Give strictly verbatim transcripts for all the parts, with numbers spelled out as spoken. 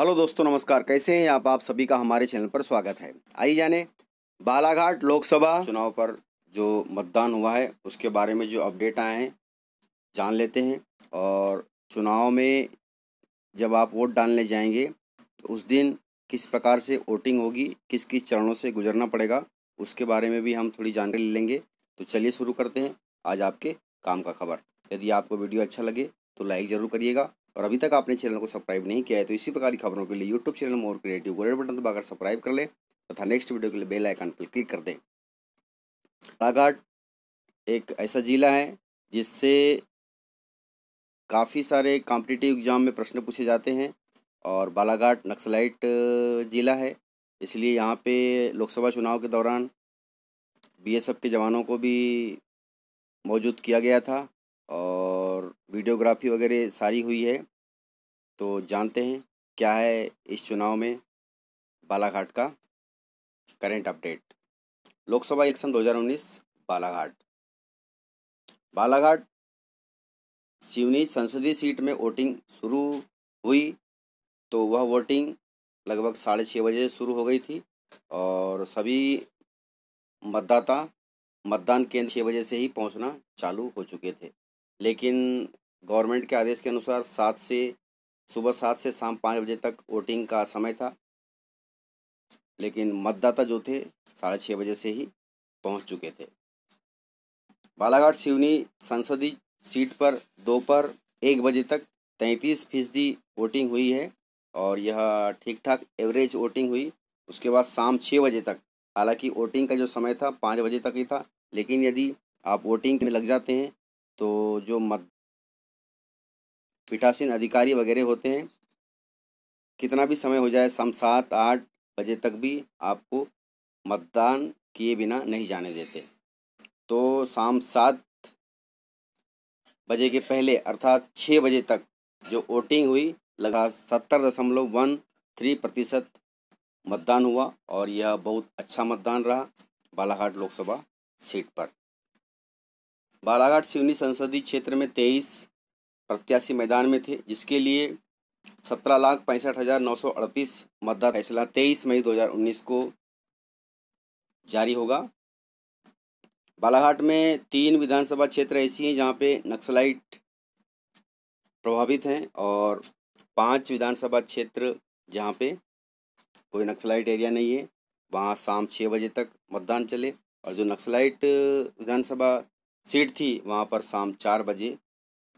Hello दोस्तों, नमस्कार। कैसे हैं आप आप सभी का हमारे चैनल पर स्वागत है। आइए जाने बालाघाट लोकसभा चुनाव पर जो मतदान हुआ है उसके बारे में जो अपडेट आए हैं जान लेते हैं। और चुनाव में जब आप वोट डालने जाएंगे तो उस दिन किस प्रकार से वोटिंग होगी, किस किस चरणों से गुजरना पड़ेगा, उसके बारे में भी हम थोड़ी जानकारी लेंगे। तो चलिए शुरू करते हैं आज आपके काम का खबर। यदि आपको वीडियो अच्छा लगे तो लाइक ज़रूर करिएगा, और अभी तक आपने चैनल को सब्सक्राइब नहीं किया है तो इसी प्रकार की खबरों के लिए यूट्यूब चैनल मोर क्रिएटिव को रेड बटन दबाकर सब्सक्राइब कर लें तथा नेक्स्ट वीडियो के लिए बेल आइकन पर क्लिक कर दें। बालाघाट एक ऐसा जिला है जिससे काफ़ी सारे कॉम्पिटिटिव एग्जाम में प्रश्न पूछे जाते हैं, और बालाघाट नक्सलाइट जिला है, इसलिए यहाँ पे लोकसभा चुनाव के दौरान बीएसएफ के जवानों को भी मौजूद किया गया था और वीडियोग्राफी वगैरह सारी हुई है। तो जानते हैं क्या है इस चुनाव में बालाघाट का करेंट अपडेट। लोकसभा इलेक्शन दो हज़ार उन्नीस बालाघाट। बालाघाट सिवनी संसदीय सीट में वोटिंग शुरू हुई तो वह वोटिंग लगभग साढ़े छः बजे शुरू हो गई थी, और सभी मतदाता मतदान केंद्र छः बजे से ही पहुंचना चालू हो चुके थे। लेकिन गवर्नमेंट के आदेश के अनुसार सात से सुबह सात से शाम पाँच बजे तक वोटिंग का समय था, लेकिन मतदाता जो थे साढ़े छः बजे से ही पहुंच चुके थे। बालाघाट सिवनी संसदीय सीट पर दोपहर एक बजे तक तैंतीस फीसदी वोटिंग हुई है, और यह ठीक ठाक एवरेज वोटिंग हुई। उसके बाद शाम छः बजे तक, हालांकि वोटिंग का जो समय था पाँच बजे तक ही था, लेकिन यदि आप वोटिंग में लग जाते हैं तो जो मत पीठासीन अधिकारी वगैरह होते हैं, कितना भी समय हो जाए, शाम सात आठ बजे तक भी आपको मतदान किए बिना नहीं जाने देते। तो शाम सात बजे के पहले अर्थात छः बजे तक जो वोटिंग हुई लगा सत्तर दशमलव वन थ्री प्रतिशत मतदान हुआ, और यह बहुत अच्छा मतदान रहा बालाघाट लोकसभा सीट पर। बालाघाट सिवनी संसदीय क्षेत्र में तेईस प्रत्याशी मैदान में थे, जिसके लिए सत्रह लाख पैंसठ हज़ार नौ सौ अड़तीस मतदाता। फैसला तेईस मई दो हज़ार उन्नीस को जारी होगा। बालाघाट में तीन विधानसभा क्षेत्र ऐसी हैं जहाँ पे नक्सलाइट प्रभावित हैं, और पांच विधानसभा क्षेत्र जहाँ पे कोई नक्सलाइट एरिया नहीं है, वहाँ शाम छः बजे तक मतदान चले। और जो नक्सलाइट विधानसभा सीट थी वहाँ पर शाम चार बजे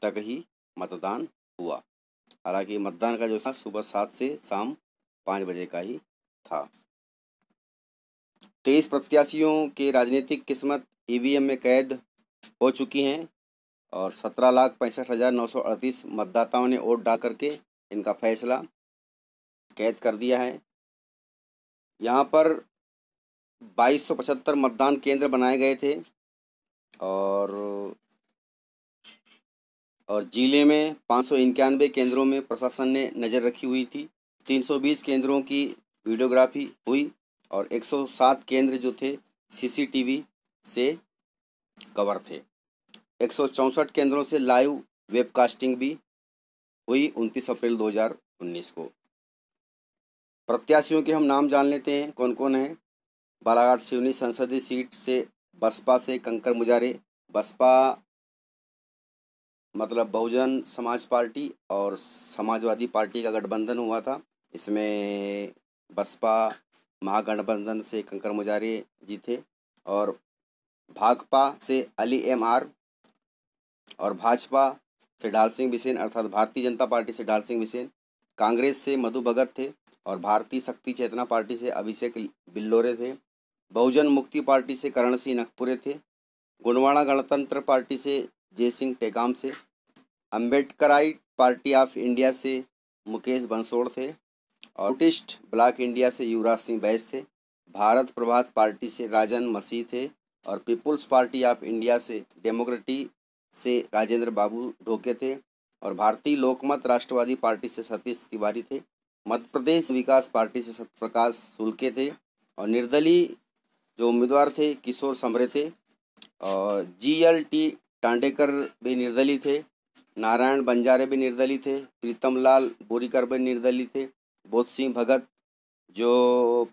तक ही मतदान हुआ, हालांकि मतदान का जो था सुबह सात से शाम पाँच बजे का ही था। तेईस प्रत्याशियों के राजनीतिक किस्मत ईवीएम में कैद हो चुकी हैं, और सत्रह लाख पैंसठ हज़ार नौ सौ अड़तीस मतदाताओं ने वोट डाल करके इनका फैसला कैद कर दिया है। यहाँ पर बाईस सौ पचहत्तर मतदान केंद्र बनाए गए थे, और और जिले में पाँच सौ इक्यानवे केंद्रों में प्रशासन ने नज़र रखी हुई थी। तीन सौ बीस केंद्रों की वीडियोग्राफी हुई, और एक सौ सात केंद्र जो थे सीसीटीवी से कवर थे। एक सौ चौंसठ केंद्रों से लाइव वेबकास्टिंग भी हुई उनतीस अप्रैल दो हज़ार उन्नीस को। प्रत्याशियों के हम नाम जान लेते हैं कौन कौन है। बालाघाट सिवनी संसदीय सीट से बसपा से कंकर मुजारे, बसपा मतलब बहुजन समाज पार्टी और समाजवादी पार्टी का गठबंधन हुआ था, इसमें बसपा महागठबंधन से कंकर मुजारे जी थे, और भाकपा से अली एमआर, और भाजपा से डाल सिंह बिसेन अर्थात भारतीय जनता पार्टी से डाल सिंह बिसेन, कांग्रेस से मधु भगत थे, और भारतीय शक्ति चेतना पार्टी से अभिषेक बिल्लोरे थे, बहुजन मुक्ति पार्टी से करण सिंह नकपुरे थे, गुणवाणा गणतंत्र पार्टी से जय सिंह टेकाम से, अम्बेडकराइट पार्टी ऑफ इंडिया से मुकेश बंसोड़ थे, और आउटिस्ट ब्लॉक इंडिया से युवराज सिंह बैस थे, भारत प्रभात पार्टी से राजन मसी थे, और पीपुल्स पार्टी ऑफ इंडिया से डेमोक्रेटी से राजेंद्र बाबू ढोके थे, और भारतीय लोकमत राष्ट्रवादी पार्टी से सतीश तिवारी थे, मध्य प्रदेश विकास पार्टी से सत्य सुल्के थे, और निर्दलीय जो उम्मीदवार थे किशोर समरे थे, और जी एल टी टांडेकर भी निर्दलीय थे, नारायण बंजारे भी निर्दलीय थे, प्रीतमलाल बोरीकर भी निर्दलीय थे, बोध सिंह भगत जो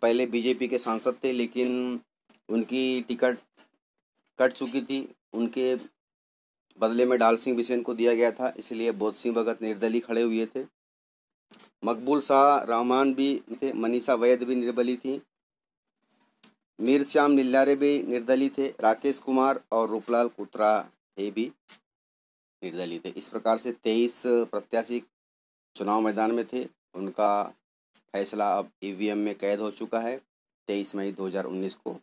पहले बीजेपी के सांसद थे लेकिन उनकी टिकट कट चुकी थी, उनके बदले में डाल सिंह बिसेन को दिया गया था, इसलिए बोध सिंह भगत निर्दलीय खड़े हुए थे। मकबूल शाह रहमान भी थे, मनीषा वैद भी निर्दलीय थी, मीर श्याम निल्लारे भी निर्दलीय थे, राकेश कुमार और रूपलाल कुतरा ये भी निर्दलीय थे। इस प्रकार से तेईस प्रत्याशी चुनाव मैदान में थे, उनका फैसला अब ई वी एम में कैद हो चुका है। तेईस मई दो हज़ार उन्नीस को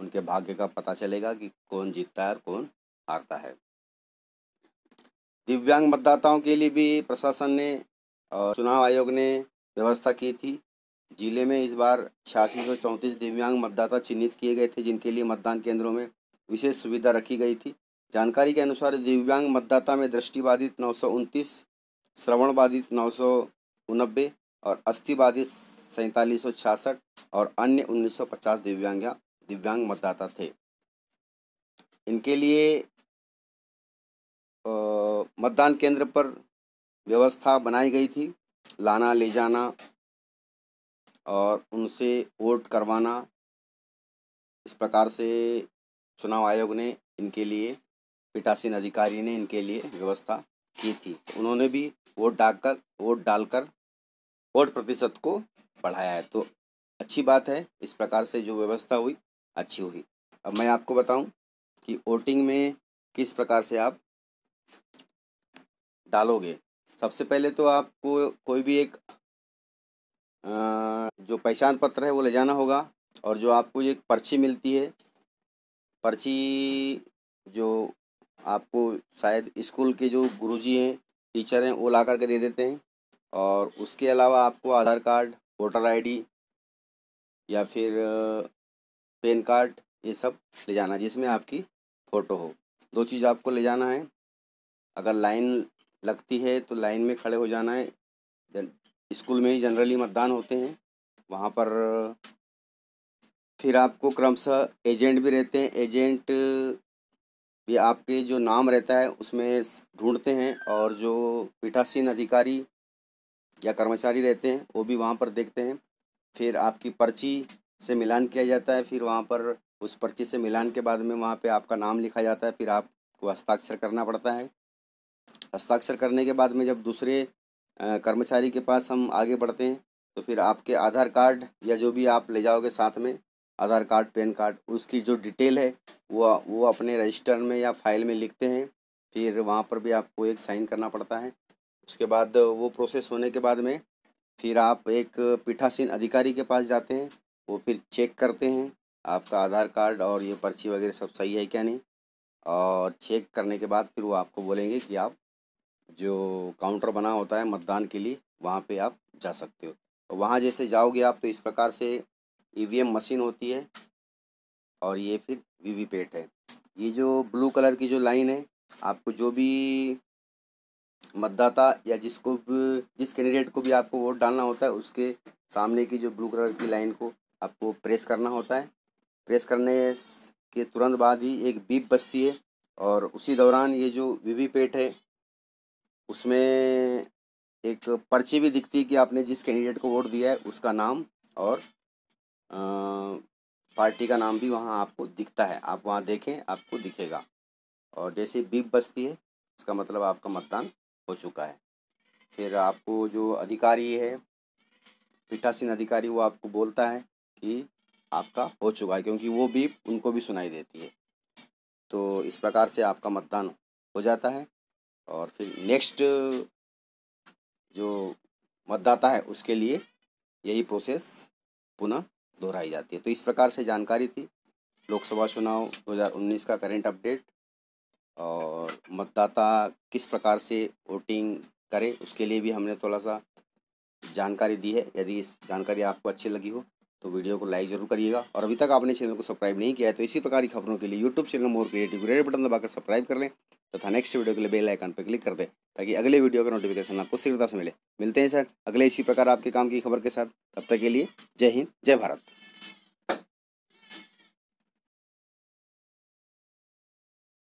उनके भाग्य का पता चलेगा कि कौन जीतता है और कौन हारता है। दिव्यांग मतदाताओं के लिए भी प्रशासन ने और चुनाव आयोग ने व्यवस्था की थी। जिले में इस बार छियासी सौ चौंतीस दिव्यांग मतदाता चिन्हित किए गए थे, जिनके लिए मतदान केंद्रों में विशेष सुविधा रखी गई थी। जानकारी के अनुसार दिव्यांग मतदाता में दृष्टिबाधित नौ सौ उनतीस, श्रवण बाधित नौ सौ नब्बे और अस्थि बाधित सैंतालीस सौ छियासठ और अन्य उन्नीस सौ पचास दिव्यांग दिव्यांग मतदाता थे। इनके लिए मतदान केंद्र पर व्यवस्था बनाई गई थी। लाना ले जाना और उनसे वोट करवाना, इस प्रकार से चुनाव आयोग ने इनके लिए पीठासीन अधिकारी ने इनके लिए व्यवस्था की थी। उन्होंने भी वोट डालकर वोट डालकर वोट प्रतिशत को बढ़ाया है, तो अच्छी बात है। इस प्रकार से जो व्यवस्था हुई अच्छी हुई। अब मैं आपको बताऊं कि वोटिंग में किस प्रकार से आप डालोगे। सबसे पहले तो आपको कोई भी एक जो पहचान पत्र है वो ले जाना होगा, और जो आपको एक पर्ची मिलती है, पर्ची जो आपको शायद स्कूल के जो गुरुजी हैं टीचर हैं वो ला करके दे देते हैं। और उसके अलावा आपको आधार कार्ड, वोटर आईडी या फिर पैन कार्ड ये सब ले जाना, जिसमें आपकी फ़ोटो हो। दो चीज़ आपको ले जाना है। अगर लाइन लगती है तो लाइन में खड़े हो जाना है। स्कूल में ही जनरली मतदान होते हैं, वहाँ पर फिर आपको क्रमशः एजेंट भी रहते हैं। एजेंट ये आपके जो नाम रहता है उसमें ढूंढते हैं, और जो पीठासीन अधिकारी या कर्मचारी रहते हैं वो भी वहाँ पर देखते हैं। फिर आपकी पर्ची से मिलान किया जाता है, फिर वहाँ पर उस पर्ची से मिलान के बाद में वहाँ पे आपका नाम लिखा जाता है, फिर आपको हस्ताक्षर करना पड़ता है। हस्ताक्षर करने के बाद में जब दूसरे कर्मचारी के पास हम आगे बढ़ते हैं तो फिर आपके आधार कार्ड या जो भी आप ले जाओगे साथ में, आधार कार्ड पैन कार्ड, उसकी जो डिटेल है वो वो अपने रजिस्टर में या फाइल में लिखते हैं। फिर वहाँ पर भी आपको एक साइन करना पड़ता है। उसके बाद वो प्रोसेस होने के बाद में फिर आप एक पीठासीन अधिकारी के पास जाते हैं, वो फिर चेक करते हैं आपका आधार कार्ड और ये पर्ची वगैरह सब सही है क्या नहीं। और चेक करने के बाद फिर वो आपको बोलेंगे कि आप जो काउंटर बना होता है मतदान के लिए वहाँ पे आप जा सकते हो। तो वहाँ जैसे जाओगे आप तो इस प्रकार से ई वी एम मशीन होती है, और ये फिर वी वी पैट है। ये जो ब्लू कलर की जो लाइन है, आपको जो भी मतदाता या जिसको भी, जिस कैंडिडेट को भी आपको वोट डालना होता है उसके सामने की जो ब्लू कलर की लाइन को आपको प्रेस करना होता है। प्रेस करने के तुरंत बाद ही एक बीप बजती है, और उसी दौरान ये जो वी वी पैट है उसमें एक पर्ची भी दिखती है कि आपने जिस कैंडिडेट को वोट दिया है उसका नाम और आ, पार्टी का नाम भी वहाँ आपको दिखता है। आप वहाँ देखें, आपको दिखेगा। और जैसे बीप बजती है उसका मतलब आपका मतदान हो चुका है। फिर आपको जो अधिकारी है, पीठासीन अधिकारी, वो आपको बोलता है कि आपका हो चुका है, क्योंकि वो बीप उनको भी सुनाई देती है। तो इस प्रकार से आपका मतदान हो जाता है। और फिर नेक्स्ट जो मतदाता है उसके लिए यही प्रोसेस पुनः दोहराई जाती है। तो इस प्रकार से जानकारी थी लोकसभा चुनाव दो हज़ार उन्नीस का करंट अपडेट, और मतदाता किस प्रकार से वोटिंग करे उसके लिए भी हमने थोड़ा सा जानकारी दी है। यदि इस जानकारी आपको अच्छी लगी हो तो वीडियो को लाइक जरूर करिएगा, और अभी तक आपने चैनल को सब्सक्राइब नहीं किया है तो इसी प्रकार की खबरों के लिए YouTube channel more creative red button दबाकर सब्सक्राइब कर लें तथा तो नेक्स्ट वीडियो के लिए बेल आइकन पर क्लिक कर दें ताकि अगले वीडियो का नोटिफिकेशन आपको शीघ्रता से मिले। मिलते हैं सर अगले इसी प्रकार आपके काम की खबर के साथ। तब तक के लिए जय हिंद, जय भारत।